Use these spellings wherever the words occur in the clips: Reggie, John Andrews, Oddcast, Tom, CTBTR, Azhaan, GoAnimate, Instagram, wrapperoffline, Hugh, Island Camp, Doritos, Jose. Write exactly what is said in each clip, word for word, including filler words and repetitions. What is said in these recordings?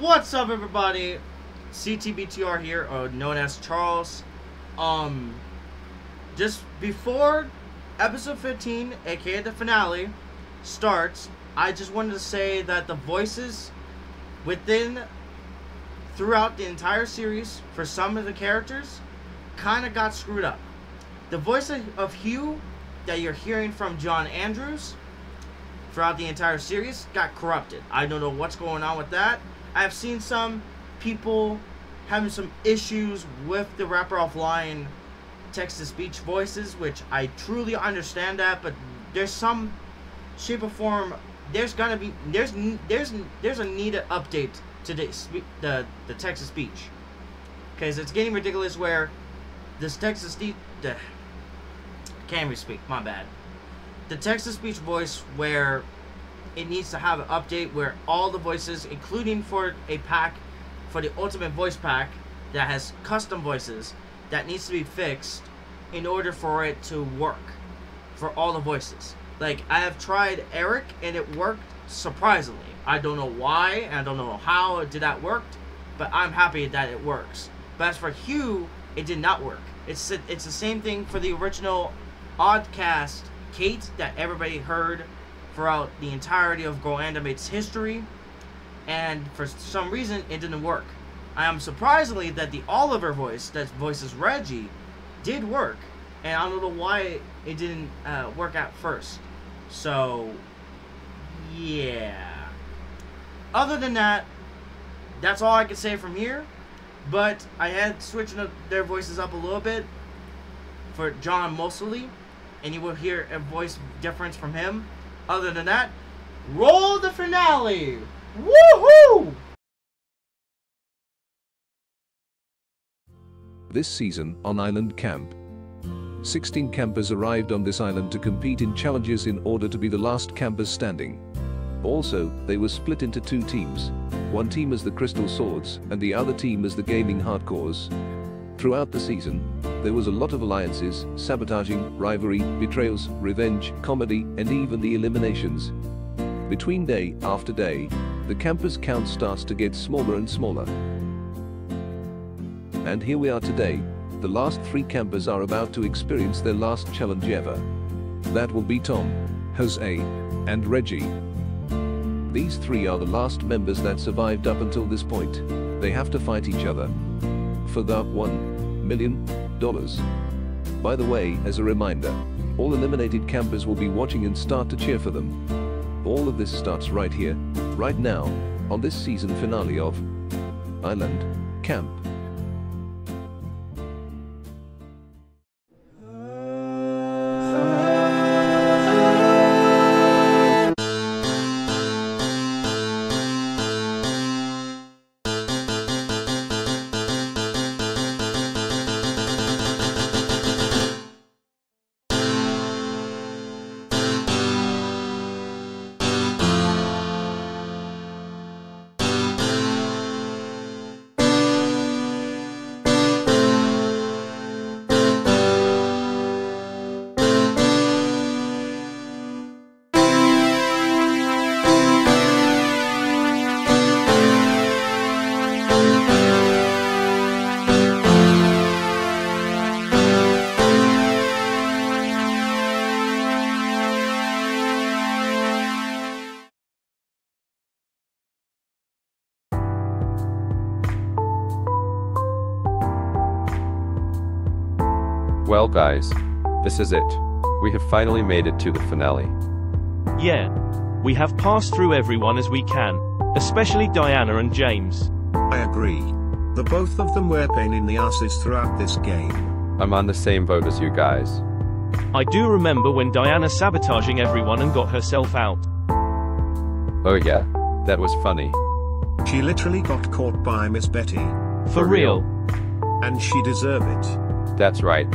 What's up, everybody? C T B T R here, or known as Charles. Um, just before episode fifteen, aka the finale, starts, I just wanted to say that the voices within, throughout the entire series, for some of the characters, kind of got screwed up. The voice of Hugh that you're hearing from John Andrews throughout the entire series got corrupted. I don't know what's going on with that. I've seen some people having some issues with the rapper offline text-to-speech voices, which I truly understand that, but there's some shape or form, there's gonna be, there's there's there's a needed update to this, the, the text-to-speech. Because it's getting ridiculous where this text-to-speech, can't we speak, my bad. The text-to-speech voice where it needs to have an update where all the voices, including for a pack, for the ultimate voice pack that has custom voices, that needs to be fixed in order for it to work for all the voices. Like, I have tried Eric and it worked surprisingly. I don't know why, and I don't know how it did that work, but I'm happy that it works. But as for Hugh, it did not work. It's, it's the same thing for the original Oddcast Kate that everybody heard throughout the entirety of GoAnimate's history, and for some reason it didn't work. I am surprisingly that the Oliver voice that voices Reggie did work, and I don't know why it didn't uh, work out first. So yeah, other than that, that's all I can say from here, but I had switching up their voices up a little bit for John mostly, and you will hear a voice difference from him. Other than that, roll the finale! Woohoo! This season, on Island Camp, sixteen campers arrived on this island to compete in challenges in order to be the last campers standing. Also, they were split into two teams. One team is the Crystal Swords, and the other team is the Gaming Hardcores. Throughout the season, there was a lot of alliances, sabotaging, rivalry, betrayals, revenge, comedy, and even the eliminations. Between day after day, the campers' count starts to get smaller and smaller. And here we are today. The last three campers are about to experience their last challenge ever. That will be Tom, Jose, and Reggie. These three are the last members that survived up until this point. They have to fight each other for the one million dollars. By the way, as a reminder, all eliminated campers will be watching and start to cheer for them. All of this starts right here, right now, on this season finale of Island Camp. Well guys, this is it. We have finally made it to the finale. Yeah. We have passed through everyone as we can, especially Diana and James. I agree. The both of them were pain in the asses throughout this game. I'm on the same boat as you guys. I do remember when Diana sabotaging everyone and got herself out. Oh yeah, that was funny. She literally got caught by Miss Betty. For real. And she deserved it. That's right.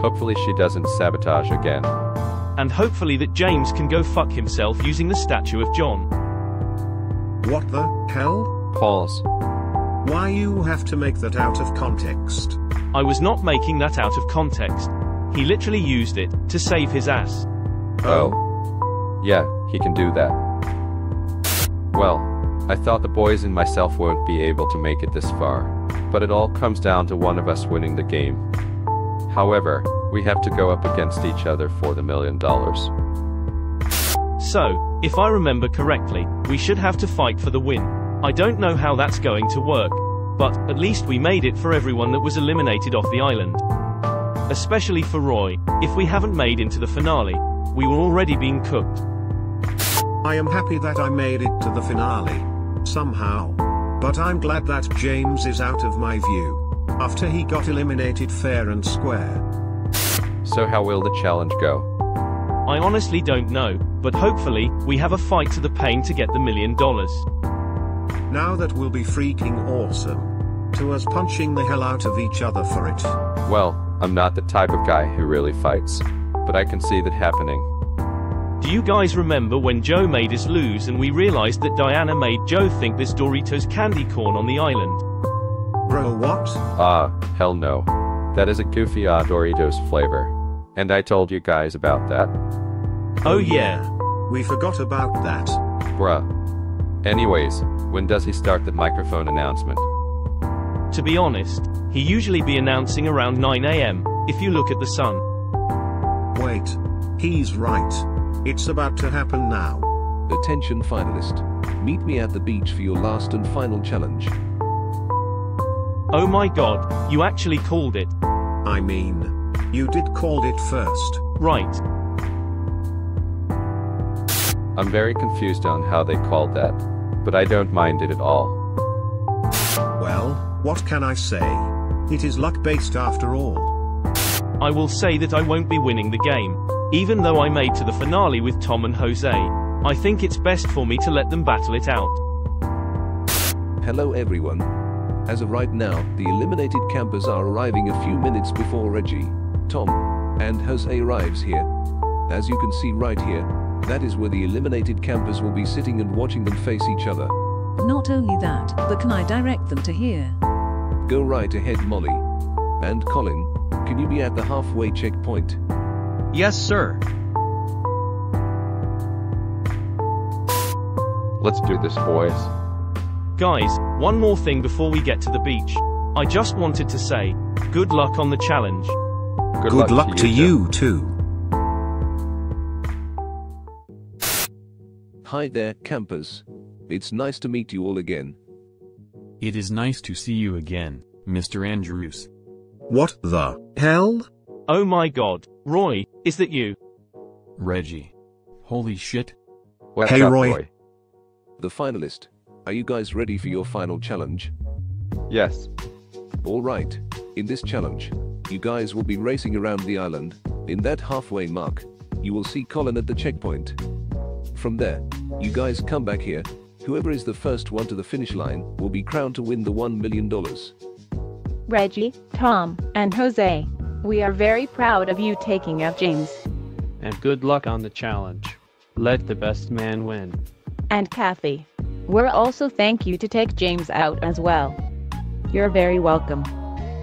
Hopefully she doesn't sabotage again. And hopefully that James can go fuck himself using the statue of John. What the hell? Pause. Why you have to make that out of context? I was not making that out of context. He literally used it to save his ass. Oh. Yeah, he can do that. Well, I thought the boys and myself won't be able to make it this far. But it all comes down to one of us winning the game. However, we have to go up against each other for the million dollars. So, if I remember correctly, we should have to fight for the win. I don't know how that's going to work. But, at least we made it for everyone that was eliminated off the island. Especially for Roy, if we haven't made into the finale, we were already being cooked. I am happy that I made it to the finale. Somehow. But I'm glad that James is out of my view. After he got eliminated fair and square. So how will the challenge go? I honestly don't know, but hopefully, we have a fight to the pain to get the million dollars. Now that will be freaking awesome. To us punching the hell out of each other for it. Well, I'm not the type of guy who really fights. But I can see that happening. Do you guys remember when Joe made us lose and we realized that Diana made Joe think there's Doritos candy corn on the island? Bro, what? Ah, uh, hell no. That is a goofy ah uh, Doritos flavor. And I told you guys about that. Oh yeah. We forgot about that. Bruh. Anyways, when does he start the microphone announcement? To be honest, he usually be announcing around nine A M, if you look at the sun. Wait. He's right. It's about to happen now. Attention finalist. Meet me at the beach for your last and final challenge. Oh my god, you actually called it. I mean, you did call it first. Right. I'm very confused on how they called that. But I don't mind it at all. Well, what can I say? It is luck-based after all. I will say that I won't be winning the game. Even though I made to the finale with Tom and Jose, I think it's best for me to let them battle it out. Hello everyone. As of right now, the eliminated campers are arriving a few minutes before Reggie, Tom, and Jose arrives here. As you can see right here, that is where the eliminated campers will be sitting and watching them face each other. Not only that, but can I direct them to here? Go right ahead, Molly. And Colin, can you be at the halfway checkpoint? Yes, sir. Let's do this, boys. Guys, one more thing before we get to the beach. I just wanted to say, good luck on the challenge. Good, good luck, luck to you, to you too. Hi there, campers. It's nice to meet you all again. It is nice to see you again, Mister Andrews. What the hell? Oh my god, Roy, is that you? Reggie. Holy shit. What's hey up, Roy. Roy. The finalist. Are you guys ready for your final challenge? Yes. Alright, in this challenge, you guys will be racing around the island. In that halfway mark, you will see Colin at the checkpoint. From there, you guys come back here. Whoever is the first one to the finish line will be crowned to win the one million dollars. Reggie, Tom, and Jose, we are very proud of you taking up James. And good luck on the challenge. Let the best man win. And Kathy, we're also thank you to take James out as well. You're very welcome.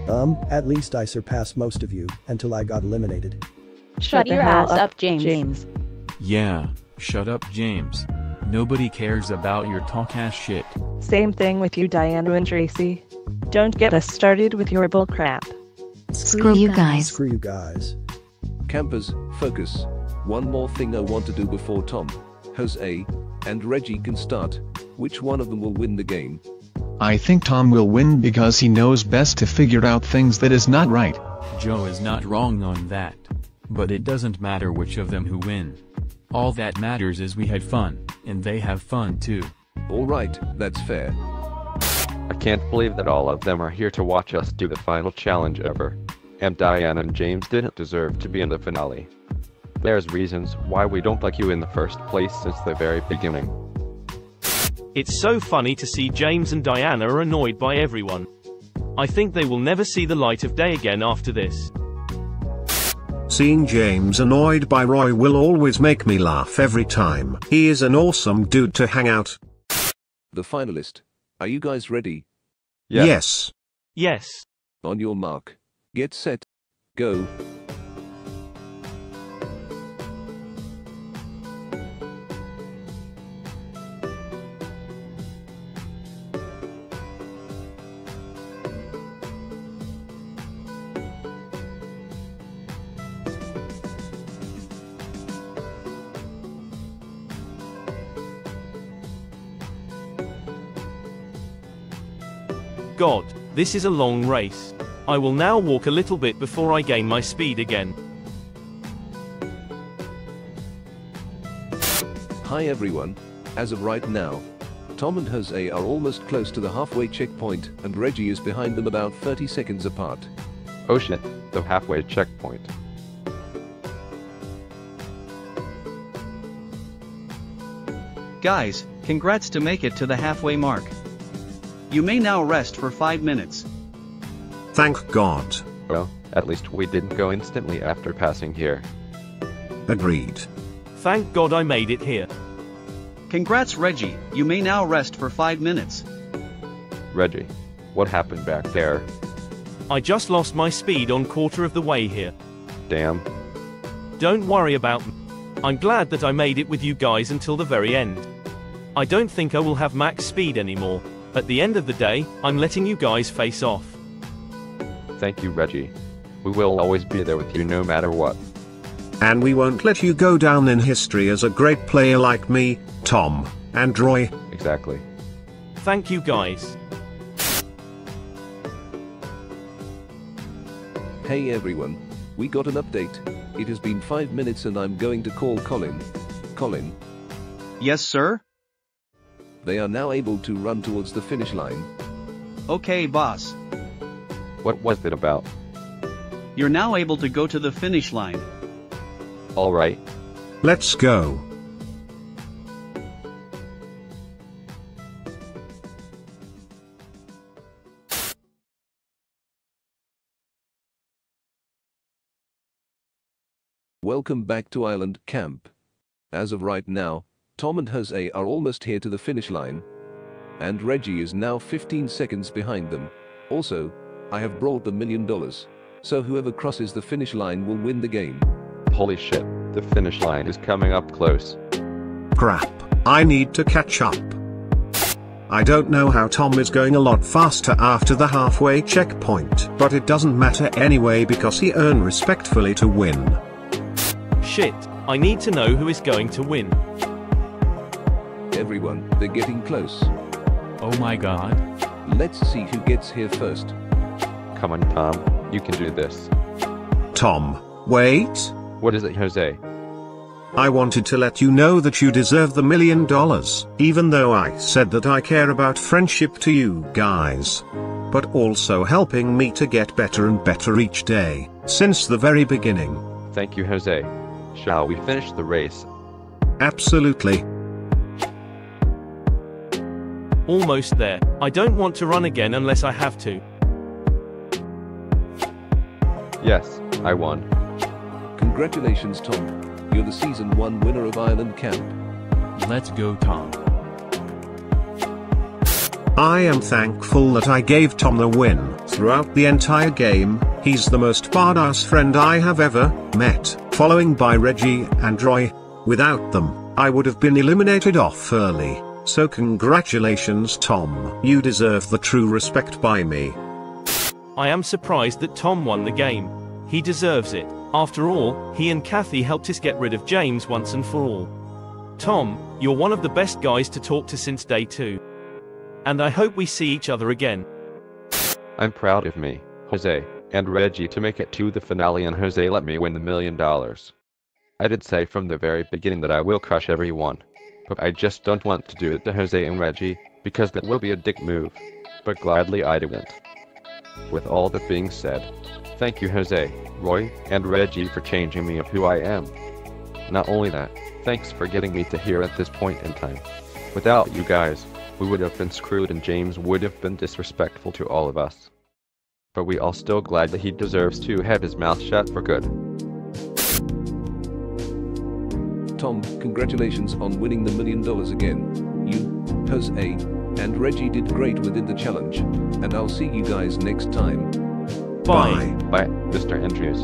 Um, at least I surpassed most of you until I got eliminated. Shut, Shut your ass up, up James. James. Yeah. Shut up, James. Nobody cares about your talk ass shit. Same thing with you, Diana and Tracy. Don't get us started with your bullcrap. Screw you guys. Screw you guys. Campers, focus. One more thing I want to do before Tom, Jose, and Reggie can start. Which one of them will win the game? I think Tom will win because he knows best to figure out things that is not right. Joe is not wrong on that. But it doesn't matter which of them who win. All that matters is we had fun, and they have fun too. Alright, that's fair. I can't believe that all of them are here to watch us do the final challenge ever. And Diana and James didn't deserve to be in the finale. There's reasons why we don't like you in the first place since the very beginning. It's so funny to see James and Diana are annoyed by everyone. I think they will never see the light of day again after this. Seeing James annoyed by Roy will always make me laugh every time. He is an awesome dude to hang out. The finalist. Are you guys ready? Yeah. Yes. Yes. On your mark. Get set. Go. God, this is a long race. I will now walk a little bit before I gain my speed again. Hi everyone. As of right now, Tom and Jose are almost close to the halfway checkpoint, and Reggie is behind them about thirty seconds apart. Oh shit, the halfway checkpoint. Guys, congrats to make it to the halfway mark. You may now rest for five minutes. Thank God. Well, at least we didn't go instantly after passing here. Agreed. Thank God I made it here. Congrats Reggie, you may now rest for five minutes. Reggie, what happened back there? I just lost my speed on quarter of the way here. Damn. Don't worry about me. I'm glad that I made it with you guys until the very end. I don't think I will have max speed anymore. At the end of the day, I'm letting you guys face off. Thank you Reggie. We will always be there with you no matter what. And we won't let you go down in history as a great player like me, Tom, and Roy. Exactly. Thank you guys. Hey everyone. We got an update. It has been five minutes and I'm going to call Colin. Colin? Yes sir? They are now able to run towards the finish line. Okay boss. What was it about? You're now able to go to the finish line. Alright. Let's go. Welcome back to Island Camp. As of right now, Tom and Jose are almost here to the finish line. And Reggie is now fifteen seconds behind them. Also, I have brought the million dollars. So whoever crosses the finish line will win the game. Holy shit, the finish line is coming up close. Crap, I need to catch up. I don't know how Tom is going a lot faster after the halfway checkpoint, but it doesn't matter anyway because he earned respectfully to win. Shit, I need to know who is going to win. Everyone, they're getting close. Oh my god. Let's see who gets here first. Come on Tom, you can do this. Tom, wait. What is it, Jose? I wanted to let you know that you deserve the million dollars, even though I said that I care about friendship to you guys. But also helping me to get better and better each day, since the very beginning. Thank you, Jose. Shall we finish the race? Absolutely. Almost there. I don't want to run again unless I have to. Yes, I won. Congratulations Tom, you're the season one winner of Island Camp. Let's go Tom. I am thankful that I gave Tom the win. Throughout the entire game, he's the most badass friend I have ever met, following by Reggie and Roy. Without them, I would have been eliminated off early. So congratulations Tom, you deserve the true respect by me. I am surprised that Tom won the game. He deserves it. After all, he and Kathy helped us get rid of James once and for all. Tom, you're one of the best guys to talk to since day two. And I hope we see each other again. I'm proud of me, Jose, and Reggie to make it to the finale, and Jose let me win the million dollars. I did say from the very beginning that I will crush everyone. But I just don't want to do it to Jose and Reggie, because that will be a dick move. But gladly I didn't. With all that being said, thank you Jose, Roy, and Reggie for changing me of who I am. Not only that, thanks for getting me to here at this point in time. Without you guys, we would have been screwed and James would have been disrespectful to all of us. But we are still glad that he deserves to have his mouth shut for good. Tom, congratulations on winning the million dollars again. You, Jose, and Reggie did great within the challenge, and I'll see you guys next time. Bye. Bye, Mister Andrews.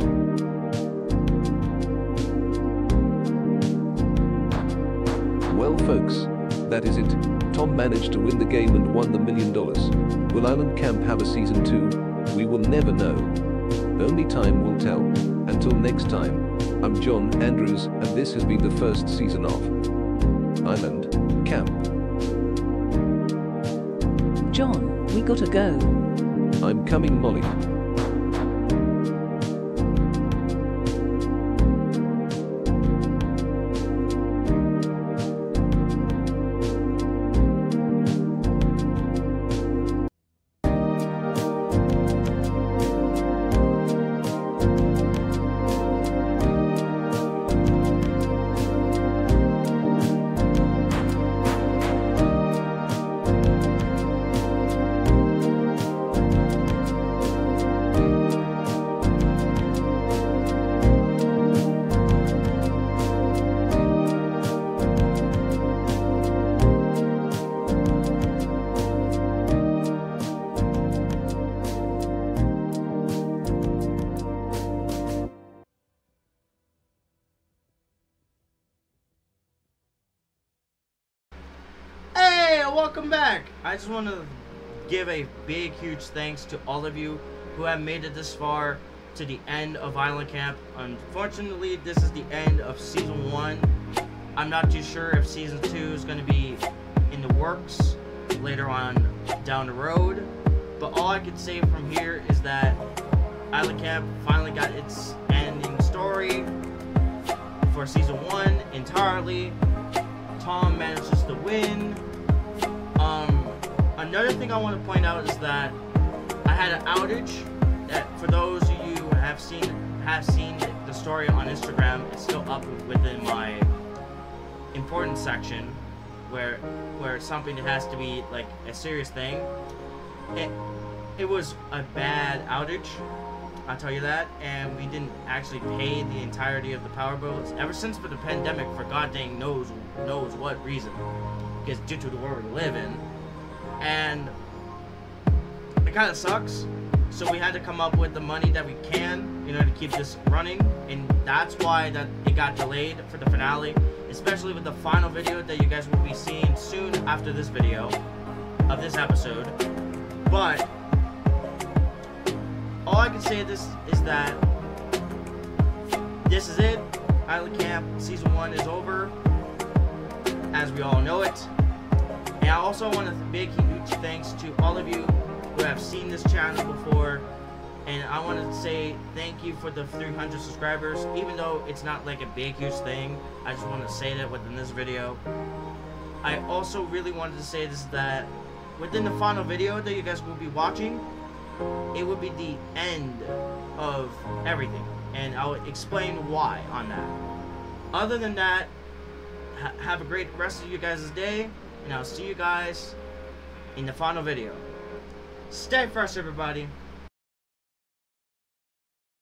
Well folks, that is it. Tom managed to win the game and won the million dollars. Will Island Camp have a season two? We will never know. Only time will tell. Until next time, I'm John Andrews, and this has been the first season of Island Camp. John. We gotta go. I'm coming, Molly. Welcome back. I just want to give a big huge thanks to all of you who have made it this far to the end of Island Camp. Unfortunately, this is the end of season one. I'm not too sure if season two is going to be in the works later on down the road, but all I can say from here is that Island Camp finally got its ending story for season one entirely. Tom manages to win. Um, another thing I want to point out is that I had an outage that, for those of you who have seen, have seen the story on Instagram, it's still up within my important section, where, where something that has to be, like, a serious thing. It, it was a bad outage, I'll tell you that, and we didn't actually pay the entirety of the power bills ever since for the pandemic, for god dang knows, knows what reason. Because due to the world we live in, and it kind of sucks, so we had to come up with the money that we can, you know, to keep this running, and that's why that it got delayed for the finale, especially with the final video that you guys will be seeing soon after this video of this episode. But all I can say this is that this is it. Island Camp season one is over, as we all know it. And I also want to big huge thanks to all of you who have seen this channel before, and I want to say thank you for the three hundred subscribers, even though it's not like a big huge thing. I just want to say that within this video. I also really wanted to say this, that within the final video that you guys will be watching, it will be the end of everything, and I'll explain why on that. Other than that, have a great rest of you guys' day, and I'll see you guys in the final video. Stay fresh, everybody.